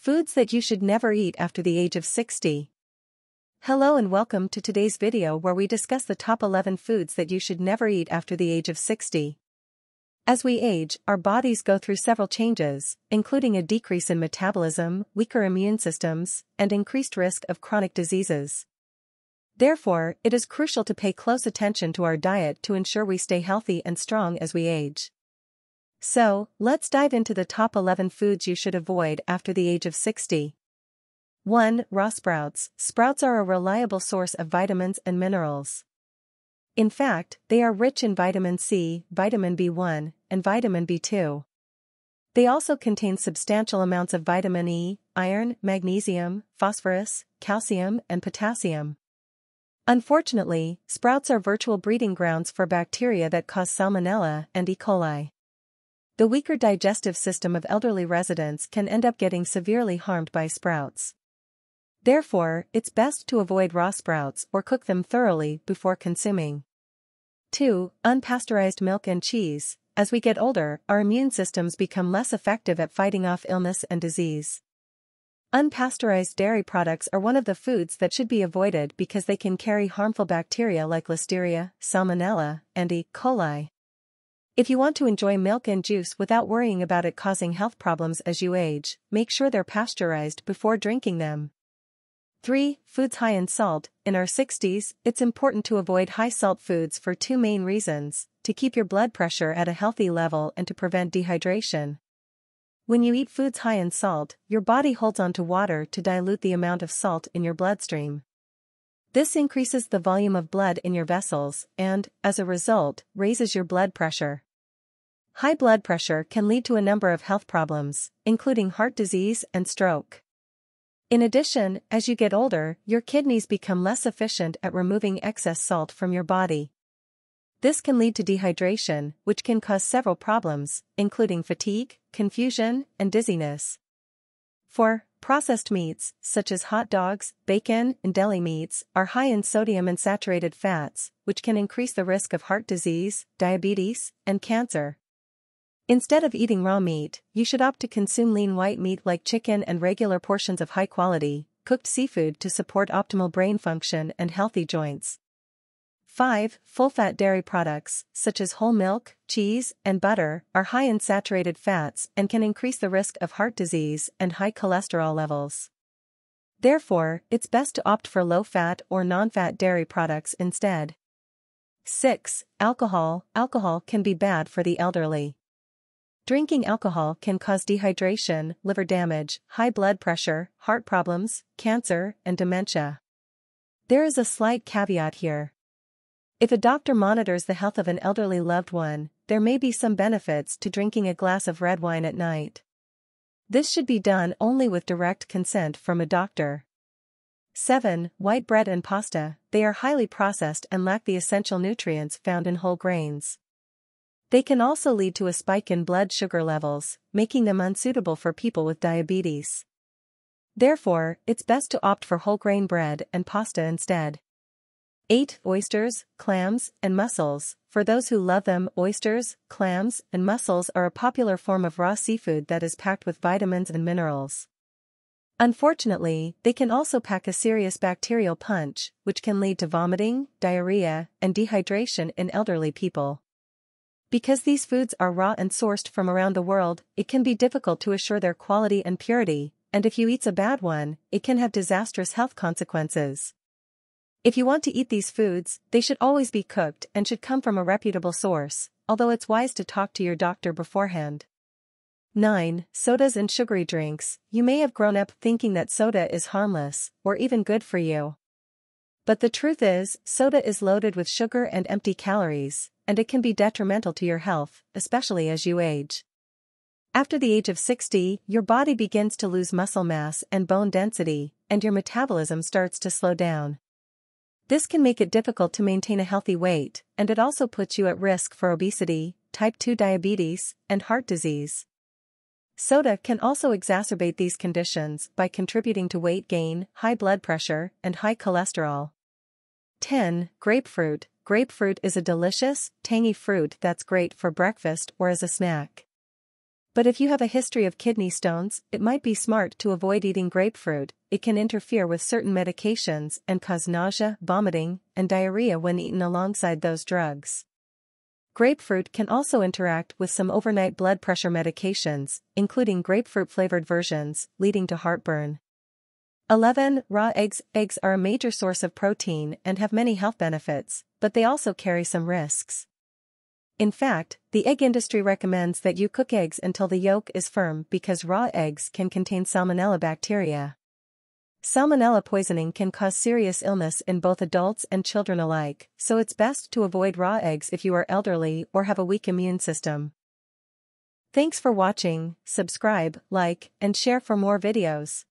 Foods that you should never eat after the age of 60. Hello and welcome to today's video where we discuss the top 11 foods that you should never eat after the age of 60. As we age, our bodies go through several changes, including a decrease in metabolism, weaker immune systems, and increased risk of chronic diseases. Therefore, it is crucial to pay close attention to our diet to ensure we stay healthy and strong as we age. So, let's dive into the top 11 foods you should avoid after the age of 60. 1. Raw sprouts. Sprouts are a reliable source of vitamins and minerals. In fact, they are rich in vitamin C, vitamin B1, and vitamin B2. They also contain substantial amounts of vitamin E, iron, magnesium, phosphorus, calcium, and potassium. Unfortunately, sprouts are virtual breeding grounds for bacteria that cause salmonella and E. coli. The weaker digestive system of elderly residents can end up getting severely harmed by sprouts. Therefore, it's best to avoid raw sprouts or cook them thoroughly before consuming. 2. Unpasteurized milk and cheese. As we get older, our immune systems become less effective at fighting off illness and disease. Unpasteurized dairy products are one of the foods that should be avoided because they can carry harmful bacteria like Listeria, Salmonella, and E. coli. If you want to enjoy milk and juice without worrying about it causing health problems as you age, make sure they're pasteurized before drinking them. 3. Foods high in salt. In our 60s, it's important to avoid high-salt foods for two main reasons: to keep your blood pressure at a healthy level and to prevent dehydration. When you eat foods high in salt, your body holds onto water to dilute the amount of salt in your bloodstream. This increases the volume of blood in your vessels and, as a result, raises your blood pressure. High blood pressure can lead to a number of health problems, including heart disease and stroke. In addition, as you get older, your kidneys become less efficient at removing excess salt from your body. This can lead to dehydration, which can cause several problems, including fatigue, confusion, and dizziness. 4. Processed meats, such as hot dogs, bacon, and deli meats, are high in sodium and saturated fats, which can increase the risk of heart disease, diabetes, and cancer. Instead of eating raw meat, you should opt to consume lean white meat like chicken and regular portions of high-quality, cooked seafood to support optimal brain function and healthy joints. 5. Full-fat dairy products, such as whole milk, cheese, and butter, are high in saturated fats and can increase the risk of heart disease and high cholesterol levels. Therefore, it's best to opt for low-fat or non-fat dairy products instead. 6. Alcohol. Alcohol can be bad for the elderly. Drinking alcohol can cause dehydration, liver damage, high blood pressure, heart problems, cancer, and dementia. There is a slight caveat here. If a doctor monitors the health of an elderly loved one, there may be some benefits to drinking a glass of red wine at night. This should be done only with direct consent from a doctor. 7. White bread and pasta. They are highly processed and lack the essential nutrients found in whole grains. They can also lead to a spike in blood sugar levels, making them unsuitable for people with diabetes. Therefore, it's best to opt for whole grain bread and pasta instead. 8. Oysters, clams, and mussels. For those who love them, oysters, clams, and mussels are a popular form of raw seafood that is packed with vitamins and minerals. Unfortunately, they can also pack a serious bacterial punch, which can lead to vomiting, diarrhea, and dehydration in elderly people. Because these foods are raw and sourced from around the world, it can be difficult to assure their quality and purity, and if you eat a bad one, it can have disastrous health consequences. If you want to eat these foods, they should always be cooked and should come from a reputable source, although it's wise to talk to your doctor beforehand. 9. Sodas and sugary drinks. You may have grown up thinking that soda is harmless, or even good for you. But the truth is, soda is loaded with sugar and empty calories, and it can be detrimental to your health, especially as you age. After the age of 60, your body begins to lose muscle mass and bone density, and your metabolism starts to slow down. This can make it difficult to maintain a healthy weight, and it also puts you at risk for obesity, type 2 diabetes, and heart disease. Soda can also exacerbate these conditions by contributing to weight gain, high blood pressure, and high cholesterol. 10. Grapefruit. Grapefruit is a delicious, tangy fruit that's great for breakfast or as a snack. But if you have a history of kidney stones, it might be smart to avoid eating grapefruit. It can interfere with certain medications and cause nausea, vomiting, and diarrhea when eaten alongside those drugs. Grapefruit can also interact with some overnight blood pressure medications, including grapefruit-flavored versions, leading to heartburn. 11. Raw eggs. Eggs are a major source of protein and have many health benefits, but they also carry some risks. In fact, the egg industry recommends that you cook eggs until the yolk is firm because raw eggs can contain salmonella bacteria. Salmonella poisoning can cause serious illness in both adults and children alike, so it's best to avoid raw eggs if you are elderly or have a weak immune system. Thanks for watching. Subscribe, like, and share for more videos.